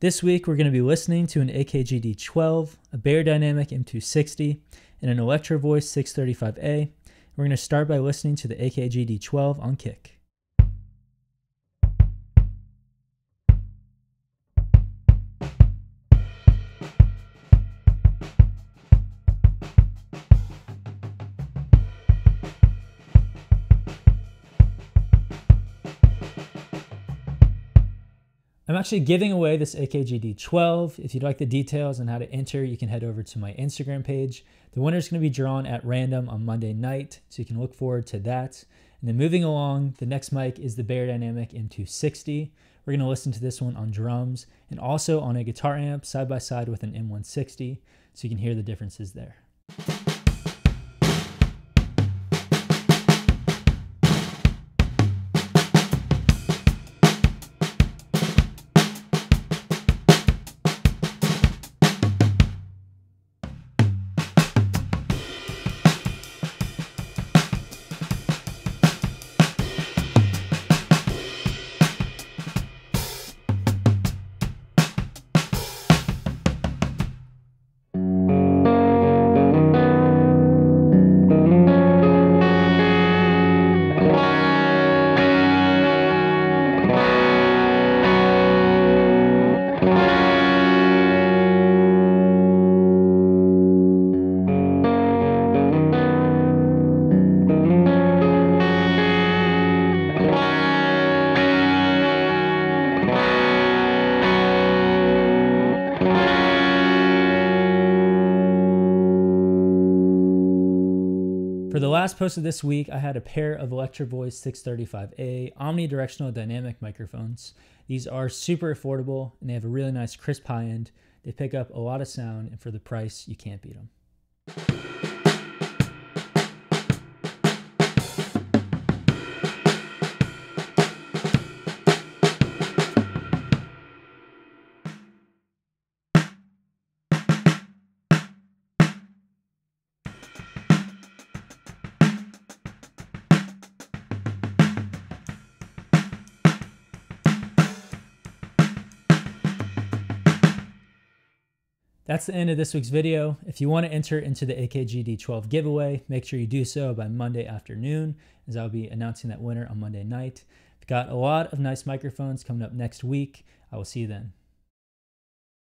This week we're going to be listening to an AKG D12, a Beyerdynamic M260, and an Electro-Voice 635A. We're going to start by listening to the AKG D12 on kick. I'm actually giving away this AKG D12. If you'd like the details on how to enter, you can head over to my Instagram page. The winner is going to be drawn at random on Monday night, so you can look forward to that. And then moving along, the next mic is the Beyerdynamic M260. We're going to listen to this one on drums and also on a guitar amp side by side with an M160, so you can hear the differences there. For the last post of this week, I had a pair of Electro-Voice 635A omnidirectional dynamic microphones. These are super affordable and they have a really nice crisp high end. They pick up a lot of sound, and for the price, you can't beat them. That's the end of this week's video. If you want to enter into the AKG D12 giveaway, make sure you do so by Monday afternoon, as I'll be announcing that winner on Monday night. I've got a lot of nice microphones coming up next week. I will see you then.